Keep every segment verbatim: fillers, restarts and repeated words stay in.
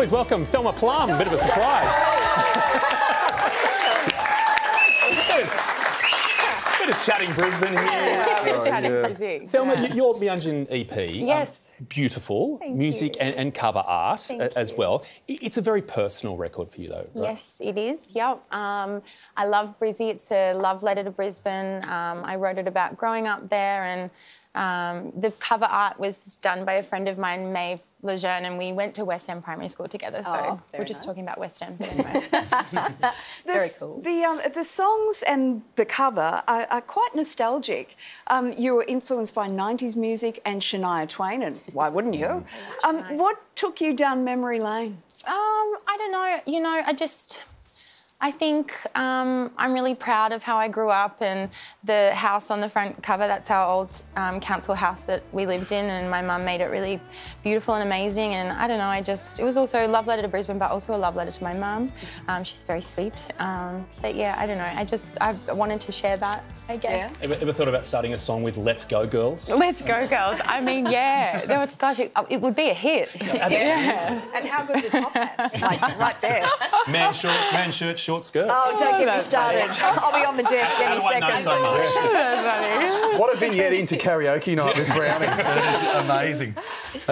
Please welcome Thelma Plum. A bit of a surprise. Bit of chatting Brisbane here. Yeah, a bit of chatting yeah. Brisbane. Thelma, yeah. your Meanjin E P. Yes. Um, beautiful. Thank music and, and cover art a, as well. It's a very personal record for you, though. Right? Yes, it is. Yep. Um, I love Brizzy. It's a love letter to Brisbane. Um, I wrote it about growing up there, and um, the cover art was done by a friend of mine, Mae Lejeune, and we went to West End Primary School together, so oh, we're just nice. talking about West End. Anyway. the, very cool. The, um, the songs and the cover are, are quite nostalgic. Um, you were influenced by nineties music and Shania Twain, and why wouldn't you? um, what took you down memory lane? Um, I don't know. You know, I just... I think um, I'm really proud of how I grew up, and the house on the front cover, that's our old um, council house that we lived in, and my mum made it really beautiful and amazing, and I don't know, I just, it was also a love letter to Brisbane, but also a love letter to my mum. Um, she's very sweet. Um, but yeah, I don't know, I just, I wanted to share that, I guess. Yeah. Ever, ever thought about starting a song with Let's Go Girls? Let's Go Girls, I mean, yeah. There was, gosh, it, it would be a hit. Yeah, absolutely. Yeah. And how good's a top hat? Like, right there. Man short, man shirt, short. Short skirts. Oh, don't get me started. I'll be on the desk any second. I know so much. What a vignette into karaoke night with Browning. That is amazing.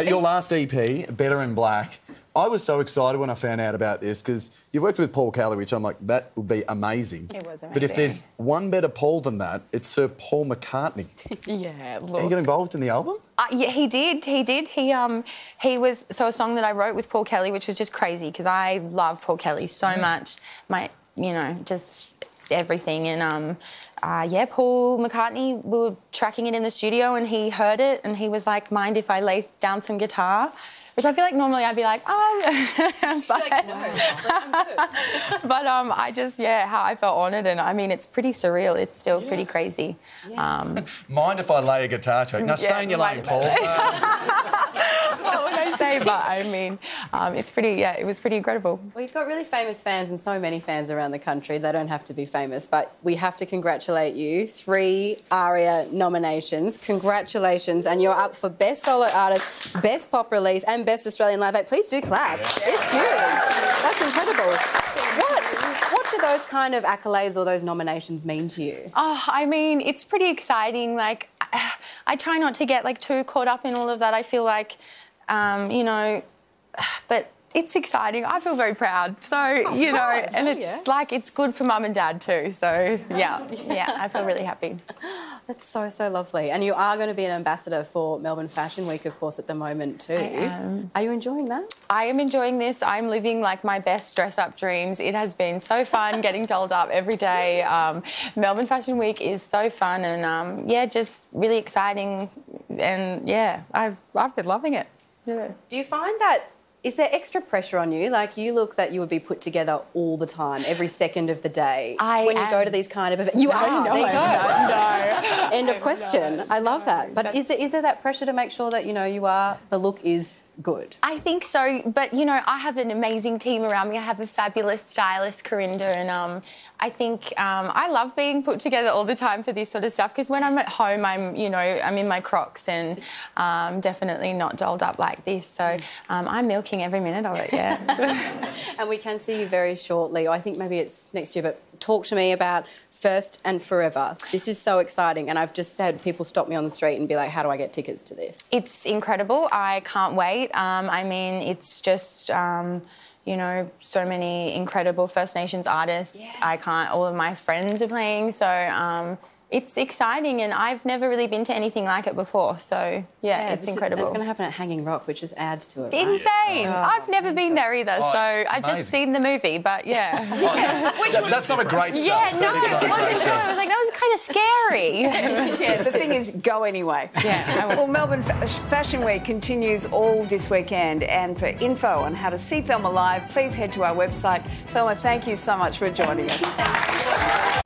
Your last E P, Better in Black, I was so excited when I found out about this, because you've worked with Paul Kelly, which I'm like, that would be amazing. It was amazing. But if there's one better Paul than that, it's Sir Paul McCartney. Yeah, look. Did he get involved in the album? Uh, yeah, he did. He did. He um he was so a song that I wrote with Paul Kelly, which was just crazy because I love Paul Kelly so yeah. much. My you know just everything and um uh, yeah, Paul McCartney. We were tracking it in the studio, and he heard it, and he was like, "Mind if I lay down some guitar?" Which I feel like normally I'd be like, oh, but, like, no, I'm but um, I just, yeah, how I felt honoured, and I mean, it's pretty surreal. It's still yeah. pretty crazy. Yeah. Um, Mind if I lay a guitar track? Now, yeah, stay in your lane, Paul. What would I say? But I mean, um, it's pretty, yeah, it was pretty incredible. Well, you've got really famous fans, and so many fans around the country. They don't have to be famous, but we have to congratulate you. Three ARIA nominations. Congratulations, and you're up for Best Solo Artist, Best Pop Release, and Best Australian Live Aid. Please do clap. Yeah. It's you. That's incredible. What, what do those kind of accolades or those nominations mean to you? Oh, I mean, it's pretty exciting. Like, I, I try not to get, like, too caught up in all of that. I feel like, um, you know, but... It's exciting. I feel very proud. So, oh, you know, right. and it's yeah. like it's good for mum and dad too. So, yeah, yeah, I feel really happy. That's so, so lovely. And you are going to be an ambassador for Melbourne Fashion Week, of course, at the moment too. I am. Are you enjoying that? I am enjoying this. I'm living, like, my best dress-up dreams. It has been so fun getting dolled up every day. Um, Melbourne Fashion Week is so fun and, um, yeah, just really exciting. And, yeah, I've, I've been loving it. Yeah. Do you find that... Is there extra pressure on you? Like, you look that you would be put together all the time, every second of the day. I When am. you go to these kind of events. You no, are, no, there you go. No, no. End of question. No, I love no, that. But is there, is there that pressure to make sure that, you know, you are, the look is good? I think so. But, you know, I have an amazing team around me. I have a fabulous stylist, Corinda, and um, I think um, I love being put together all the time for this sort of stuff, because when I'm at home, I'm, you know, I'm in my Crocs and um, definitely not dolled up like this. So um, I'm milking every minute of it, yeah. And we can see you very shortly. I think maybe it's next year, but talk to me about First and Forever. This is so exciting, and I've just had people stop me on the street and be like, how do I get tickets to this? It's incredible. I can't wait. Um, I mean, it's just... Um, you know, so many incredible First Nations artists. Yeah. I can't... All of my friends are playing, so... Um, It's exciting, and I've never really been to anything like it before, so, yeah, yeah it's incredible. It's going to happen at Hanging Rock, which just adds to it. Insane! Right? Oh, I've never been there either, oh, so I've just seen the movie, but, yeah. Which that, that's not a great start. Yeah, no, it wasn't. No, I was like, that was kind of scary. Yeah, the thing is, go anyway. Yeah. Well, Melbourne Fashion Week continues all this weekend, and for info on how to see Thelma live, please head to our website. Thelma, thank you so much for joining us.